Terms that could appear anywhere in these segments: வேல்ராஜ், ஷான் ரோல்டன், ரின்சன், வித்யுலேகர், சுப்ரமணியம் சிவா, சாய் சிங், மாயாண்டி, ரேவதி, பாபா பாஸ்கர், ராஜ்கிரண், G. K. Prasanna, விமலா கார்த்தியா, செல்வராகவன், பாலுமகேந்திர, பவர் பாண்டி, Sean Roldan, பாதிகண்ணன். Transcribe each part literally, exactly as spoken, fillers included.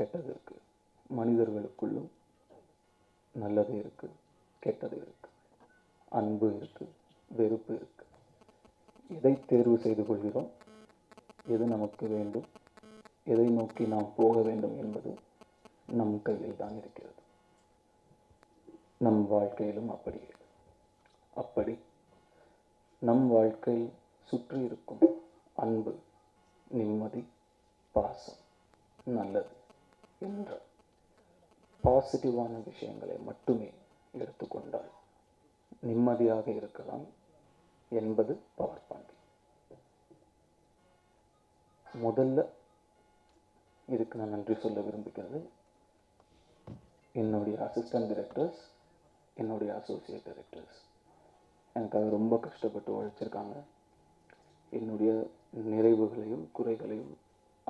கெட்டது இருக்குது, மனிதர்களுக்குள்ளும் நல்லது இருக்குது, கெட்டது இருக்குது, அன்பு இருக்குது, வெறுப்பு இருக்குது. எதை தேர்வு செய்து கொள்கிறோம், எது நமக்கு வேண்டும், எதை நோக்கி நாம் போக வேண்டும் என்பது நம் கையில் தான் இருக்கிறது. நம் வாழ்க்கையிலும் அப்படியே அப்படி நம் வாழ்க்கையில் சுற்றி இருக்கும் அன்பு, நிம்மதி, பாசம், நல்லது என்ற பாசிட்டிவான விஷயங்களை மட்டுமே எடுத்துக்கொண்டால் நிம்மதியாக இருக்கலாம் என்பது பவர் பாயிண்ட். முதல்ல இதுக்கு நான் நன்றி சொல்ல விரும்புகிறது என்னுடைய அசிஸ்டன்ட் டைரக்டர்ஸ், என்னுடைய அசோசியேட் டைரக்டர்ஸ். எனக்காக ரொம்ப கஷ்டப்பட்டு உழைச்சிருக்காங்க. என்னுடைய நிறைவுகளையும் குறைகளையும்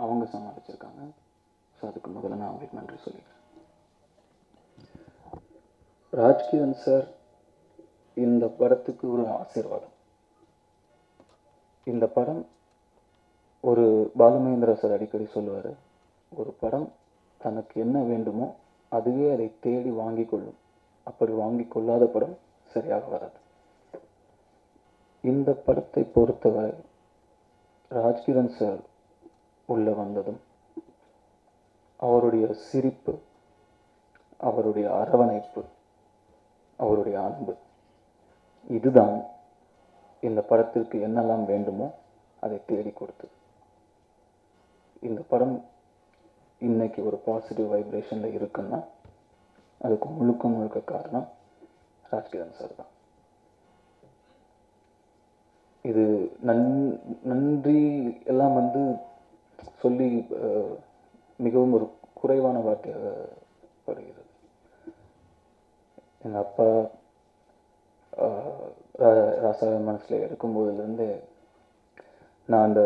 அவங்க சமாளிச்சிருக்காங்க. ஸோ அதுக்கு முதல்ல நான் அவங்களுக்கு நன்றி சொல்லிக்கிறேன். ராஜ்கிரண் சார் இந்த படத்துக்கு ஒரு ஆசீர்வாதம். இந்த படம் ஒரு பாலுமகேந்திர சார் அடிக்கடி சொல்லுவார், ஒரு படம் தனக்கு என்ன வேண்டுமோ அதுவே அதை தேடி வாங்கி கொள்ளும், அப்படி வாங்கி கொள்ளாத படம் சரியாக வராது. இந்த படத்தை பொறுத்தவரை ராஜ்கிரண் சார் உள்ளே வந்ததும் அவருடைய சிரிப்பு, அவருடைய அரவணைப்பு, அவருடைய அன்பு, இதுதான் இந்த படத்திற்கு என்னெல்லாம் வேண்டுமோ அதை தேடி கொடுத்தது. இந்த படம் இன்னைக்கு ஒரு பாசிட்டிவ் வைப்ரேஷனில் இருக்குன்னா அதுக்கு முழுக்க முழுக்க காரணம் ராஜ்கிரண் சார் தான். இது நன் நன்றி எல்லாம் வந்து சொல்லி மிகவும் ஒரு குறைவான வார்த்தையாக படுகிறது. எங்கள் அப்பா ராசாவை மனசில் எடுக்கும்போதுலேருந்து நான் அந்த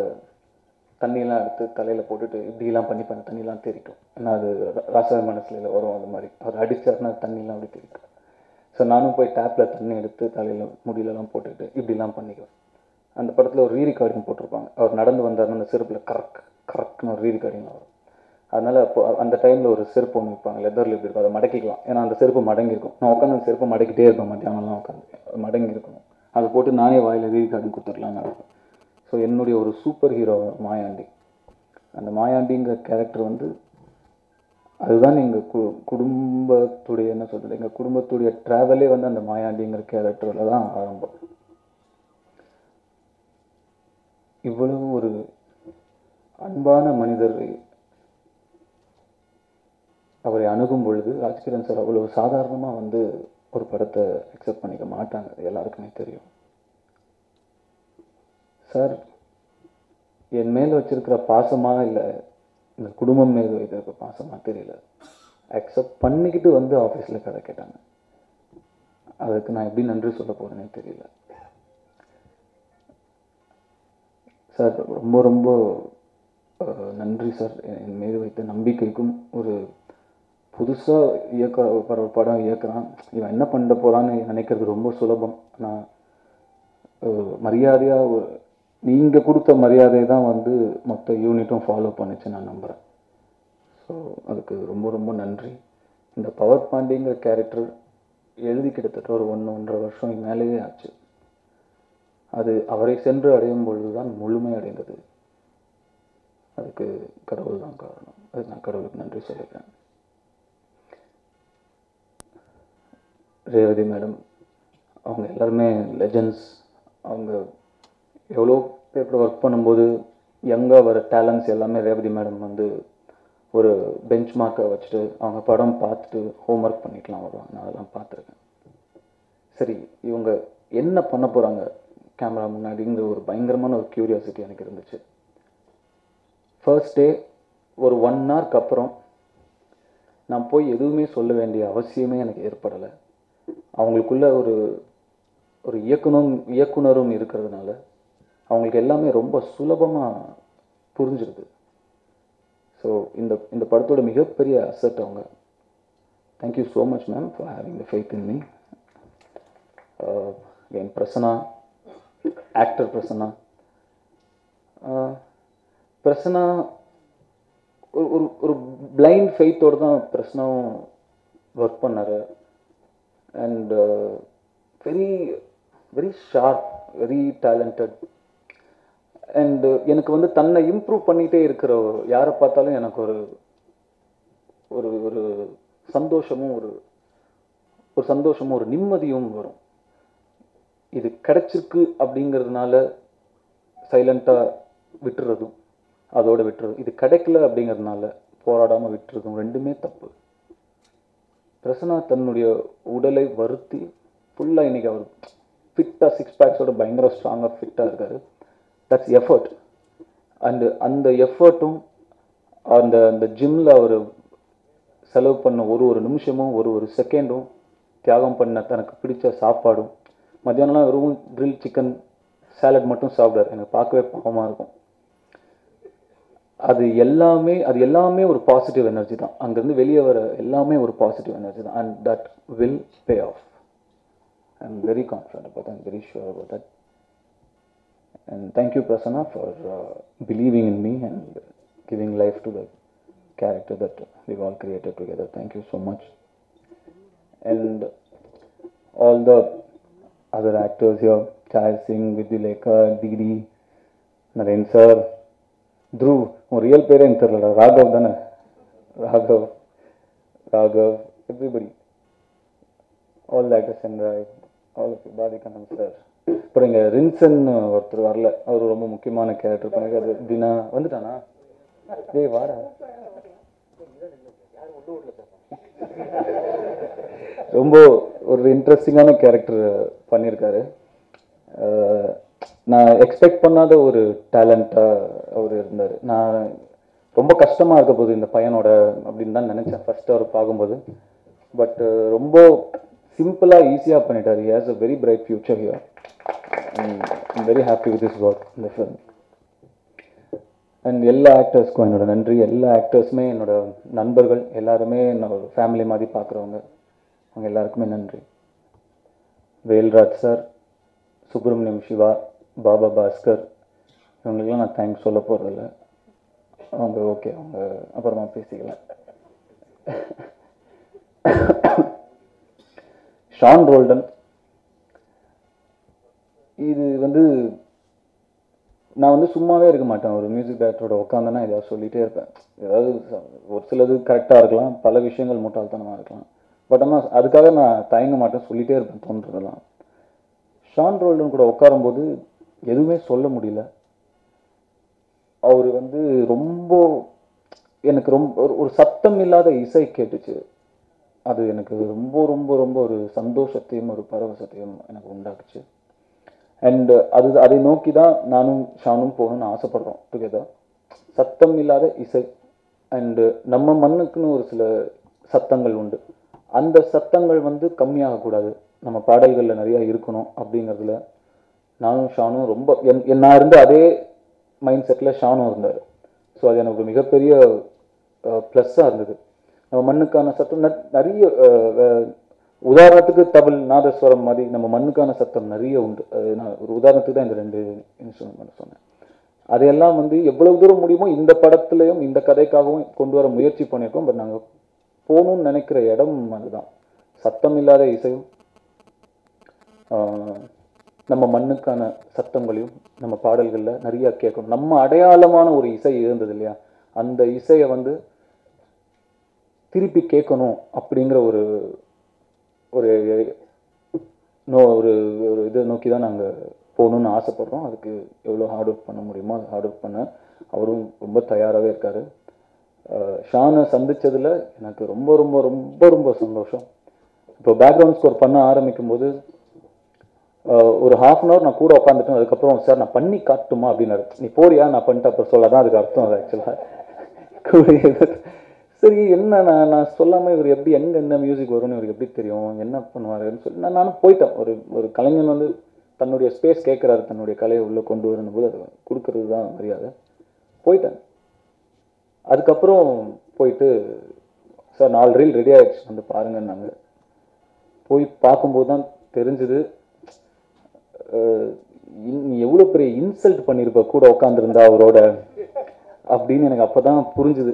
தண்ணியெல்லாம் எடுத்து தலையில் போட்டுட்டு இப்படிலாம் பண்ணி பண்ண தண்ணியெலாம் தெரிக்கும். ஆனால் அது ராசாவை மனசில் வரும். அது மாதிரி அவர் அடித்தாருன்னா தண்ணியெலாம் அப்படி தெரிக்கும். ஸோ நானும் போய் டேப்பில் தண்ணி எடுத்து தலையில் முடியலலாம் போட்டுக்கிட்டு இப்படிலாம் பண்ணிக்குவேன். அந்த படத்தில் ஒரு ரீ ரெக்கார்டிங் போட்டிருப்பாங்க. அவர் நடந்து வந்தாருன்னா அந்த செருப்பில் கரெக்ட் கரெக்ட்னு ஒரு ரீ ரெக்கார்டிங் வரும். அதனால் இப்போ அந்த டைமில் ஒரு செருப்பு ஒன்று வைப்பாங்க, லெதரில் எப்படி இருக்கும், அதை மடக்கிக்கலாம். ஏன்னா அந்த செருப்பு மடங்கியிருக்கும். நான் உட்காந்து அந்த செருப்பு மடக்கிட்டே இருப்பேன், மத்தியானம்லாம் உட்காந்து மடங்கியிருக்கணும். அதை போட்டு நானே வாயில் ரீ ரெக்கார்டிங் கொடுத்துடலான்னு நினைப்பேன். ஸோ என்னுடைய ஒரு சூப்பர் ஹீரோ மாயாண்டி, அந்த மாயாண்டிங்கிற கேரக்டர் வந்து அதுதான் எங்கள் கு குடும்பத்துடைய என்ன சொல்கிறது எங்கள் குடும்பத்துடைய ட்ராவலே வந்து அந்த மாயாண்டிங்கிற கேரக்டரில் தான் ஆரம்பம். இவ்வளவு ஒரு அன்பான மனிதர் அவரை அணுகும் பொழுது ராஜ்கிரண் சார் அவ்வளோ சாதாரணமாக வந்து ஒரு படத்தை அக்செப்ட் பண்ணிக்க மாட்டாங்க, அது எல்லாருக்குமே தெரியும். சார் என் மேலே வச்சுருக்கிற பாசமாக இல்லை, எங்கள் குடும்பம் மேலே வைத்திருக்கிற பாசமாக தெரியல, அக்செப்ட் பண்ணிக்கிட்டு வந்து ஆஃபீஸில் கதை கேட்டாங்க. அதுக்கு நான் எப்படி நன்றி சொல்ல போகிறேன்னே தெரியல. சார் ரொம்ப ரொம்ப நன்றி சார், என் மீது வைத்த நம்பிக்கைக்கும். ஒரு புதுசாக இயக்க ஒரு படம் இயக்குறான், இவன் என்ன பண்ண போகிறான்னு நினைக்கிறது ரொம்ப சுலபம். நான் மரியாதையாக ஒரு நீங்கள் கொடுத்த மரியாதையை தான் வந்து மொத்த யூனிட்டும் ஃபாலோ பண்ணிச்சு நான் நம்புகிறேன். ஸோ அதுக்கு ரொம்ப ரொம்ப நன்றி. இந்த பவர் பாண்டிங்கிற கேரக்டர் எழுதி கிட்டத்தட்ட ஒரு ஒன்று ஒன்றரை வருஷம் மேலேயே ஆச்சு. அது அவரை சென்று அடையும் பொழுதுதான் முழுமை அடைந்தது. அதுக்கு கடவுள் தான் காரணம். அது நான் கடவுளுக்கு நன்றி சொல்லிக்கிறேன். ரேவதி மேடம், அவங்க எல்லாருமே லெஜண்ட்ஸ். அவங்க எவ்வளோ பேர் ஒர்க் பண்ணும்போது யங்காக வர டேலண்ட்ஸ் எல்லாமே ரேவதி மேடம் வந்து ஒரு பெஞ்ச் மார்க்கை வச்சுட்டு அவங்க படம் பார்த்துட்டு ஹோம் ஒர்க் பண்ணிக்கலாம் வருவாங்க. நான் அதெல்லாம் பார்த்துருக்கேன். சரி, இவங்க என்ன பண்ண போகிறாங்க கேமரா முன்னாடிங்கிற ஒரு பயங்கரமான ஒரு க்யூரியாசிட்டி எனக்கு இருந்துச்சு. ஃபர்ஸ்ட் டே ஒரு ஒன் ஹவருக்கு அப்புறம் நான் போய் எதுவுமே சொல்ல வேண்டிய அவசியமே எனக்கு ஏற்படலை. அவங்களுக்குள்ள ஒரு ஒரு இயக்குனரும் இயக்குனரும் இருக்கிறதுனால அவங்களுக்கு எல்லாமே ரொம்ப சுலபமாக புரிஞ்சிருது. ஸோ இந்த இந்த படத்தோட மிகப்பெரிய அசட் அவங்க. Thank you so much ma'am for having the faith in me. என் பிரசன்னா, ஆக்டர் பிரசன்னா, பிரசன்னா ஒரு ஒரு பிளைண்ட் ஃபெய்த்தோடு தான் பிரசன்னாவும் ஒர்க் பண்ணார். And very very sharp, very talented. And எனக்கு வந்து தன்னை இம்ப்ரூவ் பண்ணிகிட்டே இருக்கிற யாரை பார்த்தாலும் எனக்கு ஒரு ஒரு ஒரு சந்தோஷமும் ஒரு ஒரு சந்தோஷமும் ஒரு நிம்மதியும் வரும். இது கிடைச்சிருக்கு அப்படிங்கிறதுனால சைலண்ட்டாக விட்டுறதும் அதோட விட்டுறதும், இது கிடைக்கல அப்படிங்கிறதுனால போராடாமல் விட்டுறதும் ரெண்டுமே தப்பு. பிரசன்னா தன்னுடைய உடலை வருத்தி ஃபுல்லாக இன்றைக்கி அவர் ஃபிட்டாக சிக்ஸ் பேக்ஸோட பயங்கர ஸ்ட்ராங்காக ஃபிட்டாக இருக்கார். That's effort. அண்டு அந்த எஃபர்ட்டும் அந்த அந்த ஜிம்மில் அவர் செலவு பண்ண ஒரு ஒரு நிமிஷமும் ஒரு ஒரு செகண்டும் தியாகம் பண்ண தனக்கு பிடிச்ச சாப்பாடும். மத்தியானம்லாம் வெறும் கிரில் சிக்கன் சாலட் மட்டும் சாப்பிடாரு, எனக்கு பார்க்கவே பாவமாக இருக்கும். அது எல்லாமே அது எல்லாமே ஒரு பாசிட்டிவ் எனர்ஜி தான். அங்கேருந்து வெளியே வர எல்லாமே ஒரு பாசிட்டிவ் எனர்ஜி தான். And that will pay off. I am very confident about I'm very sure about that. And thank you Prasanna for believing in me and giving life to the character that we all created together. Thank you so much. And all the other actors your சாய் சிங், வித்யுலேகர், DD, Naren sir, Dhruv, உன் real பேரே எனக்கு தெரியலடா, ராகவ் தானே, Raghav Raghav everybody, all the actors and all பாதிகண்ணன் sir. அப்புறம் இங்கே ரின்சன் ஒருத்தர் வரல, அவர் ரொம்ப முக்கியமான கேரக்டர் பண்ணிக்க. அது தினா வந்துட்டானா? டேய் வாடா, ரொம்ப ஒரு இன்ட்ரெஸ்டிங்கான கேரக்டர் பண்ணியிருக்காரு. நான் எக்ஸ்பெக்ட் பண்ணாத ஒரு டேலண்ட்டாக அவர் இருந்தார். நான் ரொம்ப கஷ்டமாக இருக்க போது இந்த பையனோட அப்படின்னு தான் நினச்சேன் ஃபஸ்ட்டு அவர் பார்க்கும்போது. பட் ரொம்ப சிம்பிளாக ஈஸியாக பண்ணிட்டார். He has a very bright future here. I'm very happy with this work, இந்த ஃபிலிம். அண்ட் எல்லா ஆக்டர்ஸ்க்கும் என்னோடய நன்றி. எல்லா ஆக்டர்ஸுமே என்னோடய நண்பர்கள், எல்லாருமே என்னோட ஃபேமிலி மாதிரி பார்க்குறவங்க, அவங்க எல்லாருக்குமே நன்றி. வேல்ராஜ் சார், சுப்ரமணியம் சிவா, பாபா பாஸ்கர், இவங்களுக்கெல்லாம் நான் தேங்க்ஸ் சொல்ல போகிறதில்ல. அவங்க ஓகே, அவங்க அப்புறமா பேசிக்கலாம். ஷான் ரோல்டன், இது வந்து நான் வந்து சும்மாவே இருக்க மாட்டேன். ஒரு மியூசிக் டைரக்டரோட உட்காந்துன்னா ஏதாவது சொல்லிகிட்டே இருப்பேன். ஏதாவது ஒரு சிலது கரெக்டாக இருக்கலாம், பல விஷயங்கள் முட்டாள்தனமாக இருக்கலாம். பட் ஆனால் அதுக்காக நான் தயங்க மாட்டேன், சொல்லிகிட்டே இருப்பேன் தோன்றதெல்லாம். ஷான் ரோல்டன் கூட உட்காரும்போது எதுவுமே சொல்ல முடியல. அவர் வந்து ரொம்ப எனக்கு ரொம்ப ஒரு சத்தம் இல்லாத இசை கேட்டுச்சு. அது எனக்கு ரொம்ப ரொம்ப ரொம்ப ஒரு சந்தோஷத்தையும் ஒரு பரவசத்தையும் எனக்கு உண்டாக்குச்சு. அண்டு அது அதை நோக்கி தான் நானும் ஷானும் போகணும்னு ஆசைப்படுறோம் டுகெதர். சத்தம் இல்லாத இசை. அண்டு நம்ம மண்ணுக்குன்னு ஒரு சில சத்தங்கள் உண்டு, அந்த சத்தங்கள் வந்து கம்மியாகக்கூடாது, நம்ம பாடல்களில் நிறையா இருக்கணும் அப்படிங்கிறதுல நானும் ஷானும் ரொம்ப என் நான் இருந்த அதே மைண்ட் செட்டில் ஷானும் இருந்தார். ஸோ அது எனக்கு மிகப்பெரிய ப்ளஸ்ஸாக இருந்தது. நம்ம மண்ணுக்கான சத்தம் நிறைய, உதாரணத்துக்கு தபில், நாதஸ்வரம் மாதிரி நம்ம மண்ணுக்கான சத்தம் நிறைய உண்டு. அது நான் ஒரு உதாரணத்துக்கு தான் இந்த ரெண்டு இன்ஸ்ட்ருமெண்ட் சொன்னேன். அதையெல்லாம் வந்து எவ்வளவு தூரம் முடியுமோ இந்த படத்துலையும் இந்த கதைக்காகவும் கொண்டு வர முயற்சி பண்ணியிருக்கோம். பட் நாங்கள் போகணும்னு நினைக்கிற இடம் அதுதான், சத்தம் இல்லாத இசையும் நம்ம மண்ணுக்கான சத்தங்களையும் நம்ம பாடல்களில் நிறையா கேட்கணும். நம்ம அடையாளமான ஒரு இசை இருந்தது இல்லையா, அந்த இசையை வந்து திருப்பி கேட்கணும் அப்படிங்கிற ஒரு ஒரு நோ ஒரு ஒரு இதை நோக்கி தான் நாங்கள் போகணுன்னு ஆசைப்பட்றோம். அதுக்கு எவ்வளோ ஹார்ட் ஒர்க் பண்ண முடியுமோ அது ஹார்ட் ஒர்க் பண்ண அவரும் ரொம்ப தயாராகவே இருக்கார். ஷானை சந்தித்ததில் எனக்கு ரொம்ப ரொம்ப ரொம்ப ரொம்ப சந்தோஷம். இப்போ பேக்ரவுண்ட் ஸ்கோர் பண்ண ஆரம்பிக்கும் போது ஒரு ஹாஃப் அன் ஹவர் நான் கூட உட்காந்துட்டேன். அதுக்கப்புறம் சார் நான் பண்ணி காட்டுமா அப்படின்னாரு. நீ போறியா, நான் பண்ணிட்டு அப்புறம் சொல்ல தான் அதுக்கு அர்த்தம். அது ஆக்சுவலாக சரி என்ன நான் நான் சொல்லாமல் இவர் எப்படி எங்கே என்ன மியூசிக் வரும்னு இவருக்கு எப்படி தெரியும், என்ன பண்ணுவாருன்னு சொல்லி நான் நானும் போயிட்டேன். ஒரு ஒரு கலைஞன் வந்து தன்னுடைய ஸ்பேஸ் கேட்குறாரு, தன்னுடைய கலையை உள்ளே கொண்டு வரணும் போது அது கொடுக்கறது தான் மரியாதை. போயிட்டேன். அதுக்கப்புறம் போயிட்டு சார் நாலு ரீல் ரெடி ஆகிடுச்சு வந்து பாருங்கன்னாங்க. போய் பார்க்கும்போது தான் தெரிஞ்சுது எவ்வளோ பெரிய இன்சல்ட் பண்ணியிருப்ப கூட உட்காந்துருந்தா அவரோட அப்படின்னு எனக்கு அப்போ தான் புரிஞ்சுது.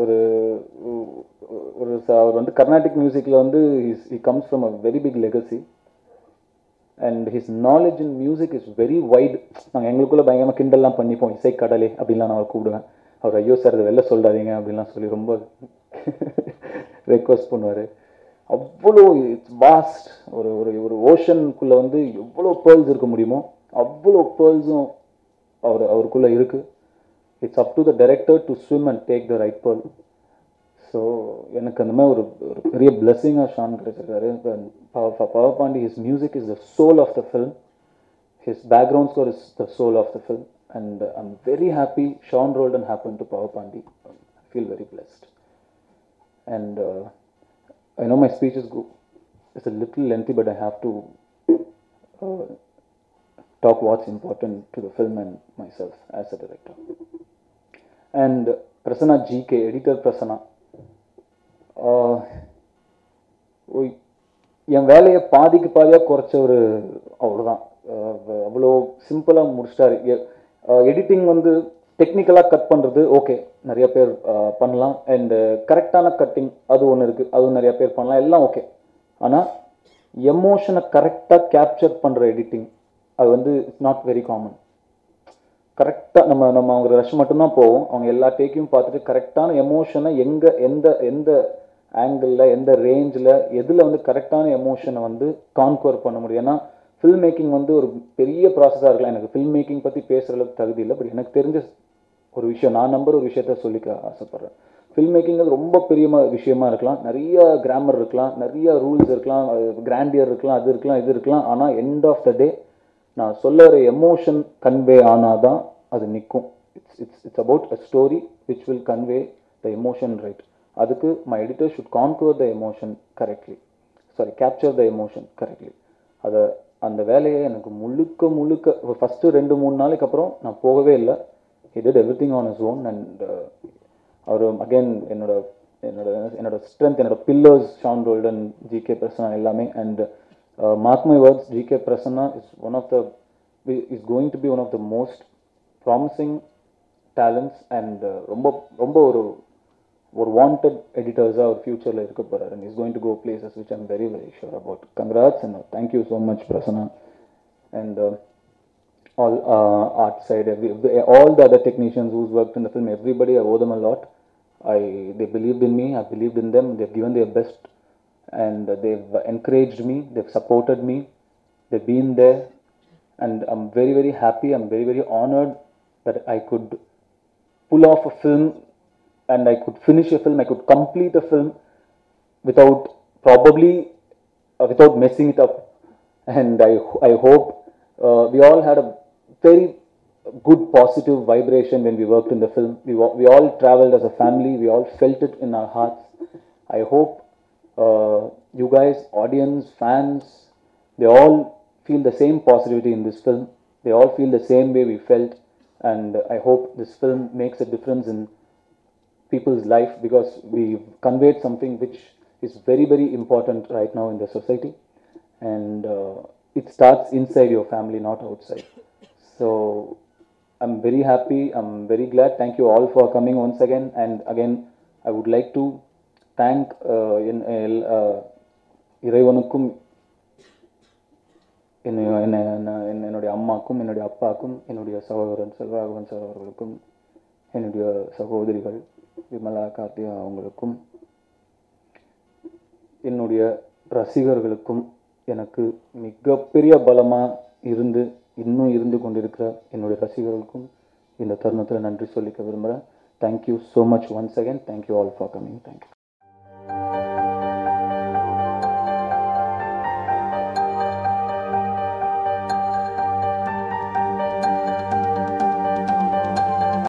ஒரு ஒரு அவர் வந்து கர்நாடிக் மியூசிக்கில் வந்து he comes from a very big legacy and his knowledge in music is very wide. நாங்கள் எங்களுக்குள்ளே பயங்கரமாக கிண்டல்லாம் பண்ணிப்போம், இசை கடலே அப்படின்லாம் நான் அவர் கூப்பிடுவேன். அவர் ஐயோ சார் அது வெளில சொல்லாதீங்க அப்படின்லாம் சொல்லி ரொம்ப ரெக்வஸ்ட் பண்ணுவார். அவ்வளோ இட்ஸ் வாஸ்ட், ஒரு ஒரு ஒரு ஓஷனுக்குள்ளே வந்து எவ்வளோ பேர்ல்ஸ் இருக்க முடியுமோ அவ்வளோ பேர்ல்ஸும் அவர் அவருக்குள்ளே இருக்குது. It's up to the director to swim and take the right pearl. So எனக்கு அந்த மாதிரி ஒரு ஒரு பெரிய பிளெஸிங்காக ஷான் கிடைச்சிருக்காரு. பவர் பாண்டி, his music is the soul of the film. His background score is the soul of the film. And I'm very happy Sean Roldan happened to Power Pandi. I feel very blessed. And uh, I know my speech is good. It's a little lengthy, but I have to uh, talk what's important to the film and myself as a director. And Prasanna G. K. Editor Prasanna, என் வேலையை பாதிக்கு பாதியாக குறைச்சவர் அவ்வளோதான். அவ்வளோ சிம்பிளாக முடிச்சிட்டாரு. Editing வந்து டெக்னிக்கலாக கட் பண்ணுறது ஓகே, நிறைய பேர் பண்ணலாம். அண்டு கரெக்டான கட்டிங் அது ஒன்று இருக்குது, அதுவும் நிறைய பேர் பண்ணலாம், எல்லாம் ஓகே. ஆனால் எமோஷனை கரெக்டாக கேப்சர் பண்ணுற எடிட்டிங் அது வந்து இட்ஸ் நாட் வெரி காமன். கரெக்டாக நம்ம நம்ம அவங்க ரஷ் மட்டும்தான் போவோம். அவங்க எல்லா டேக்கையும் பார்த்துட்டு கரெக்டான எமோஷனை எங்கே எந்த எந்த ஆங்கிளில் எந்த ரேஞ்சில் எதில் வந்து கரெக்டான எமோஷனை வந்து கான்கவர் பண்ண முடியும். ஏன்னா ஃபில்ம் மேக்கிங் வந்து ஒரு பெரிய ப்ராசஸாக இருக்கலாம். எனக்கு ஃபில்ம் மேக்கிங் பற்றி பேசுகிற அளவுக்கு தகுதி இல்லை, பட் எனக்கு தெரிஞ்ச ஒரு விஷயம் நான் நம்புகிற ஒரு விஷயத்த சொல்லிக்க ஆசைப்பட்றேன். ஃபில்ம் மேக்கிங் அது ரொம்ப பெரிய விஷயமா இருக்கலாம், நிறைய கிராமர் இருக்கலாம், நிறைய ரூல்ஸ் இருக்கலாம், கிராண்டியர் இருக்கலாம், அது இருக்கலாம், இது இருக்கலாம். ஆனால் எண்ட் ஆஃப் த டே நான் சொல்லுற எமோஷன் கன்வே ஆனால் தான் அது நிற்கும். It's it's it's about a story which will convey the emotion right. அதுக்கு my editor should conquer the emotion correctly, sorry capture the emotion correctly. அதை அந்த வேலையை எனக்கு முழுக்க முழுக்க ஃபஸ்ட்டு ரெண்டு மூணு நாளைக்கு அப்புறம் நான் போகவே இல்லை. He did everything on his own. And அவர் அகெயின் என்னோட என்னோட என்னோட ஸ்ட்ரென்த், என்னோட pillars ஷான் ரோல்டன், G K Prasanna எல்லாமே. And Uh, mark my words, G. K. Prasanna is one of the is going to be one of the most promising talents and ரொம்ப ரொம்ப ஒரு ஒரு wanted editors ஆ ஒரு future ல இருக்க போறாரு. And he's going to go places which I'm very very sure about. Congrats and thank you so much Prasanna and uh, all uh, art side, every all the other technicians who's worked in the film, everybody. I owe them a lot. I they believed in me, I believed in them. They've given their best. And they've encouraged me, they've supported me, they've been there, and I'm very very happy, I'm very very honored that I could pull off a film and I could finish a film, I could complete a film without probably uh, without messing it up. And I I hope uh, we all had a very good positive vibration when we worked in the film. We we all traveled as a family, we all felt it in our hearts. I hope Uh, you guys, audience, fans, they all feel the same positivity in this film. They all feel the same way we felt, and I hope this film makes a difference in people's life because we conveyed something which is very, very important right now in the society, and uh, it starts inside your family, not outside. So I'm very happy. I'm very glad. Thank you all for coming once again, and again, I would like to. Thank என் இறைவனுக்கும் என்னை என்னை என்னுடைய அம்மாக்கும் என்னுடைய அப்பாவுக்கும் என்னுடைய சகோதரன் செல்வராகவன் சார் அவர்களுக்கும் என்னுடைய சகோதரிகள் விமலா கார்த்தியா அவங்களுக்கும் என்னுடைய ரசிகர்களுக்கும் எனக்கு மிகப்பெரிய பலமாக இருந்து இன்னும் இருந்து கொண்டிருக்கிற என்னுடைய ரசிகர்களுக்கும் இந்த தருணத்தில் நன்றி சொல்லிக்க விரும்புகிறேன். Thank you so much once again. Thank you all for coming. Thank you.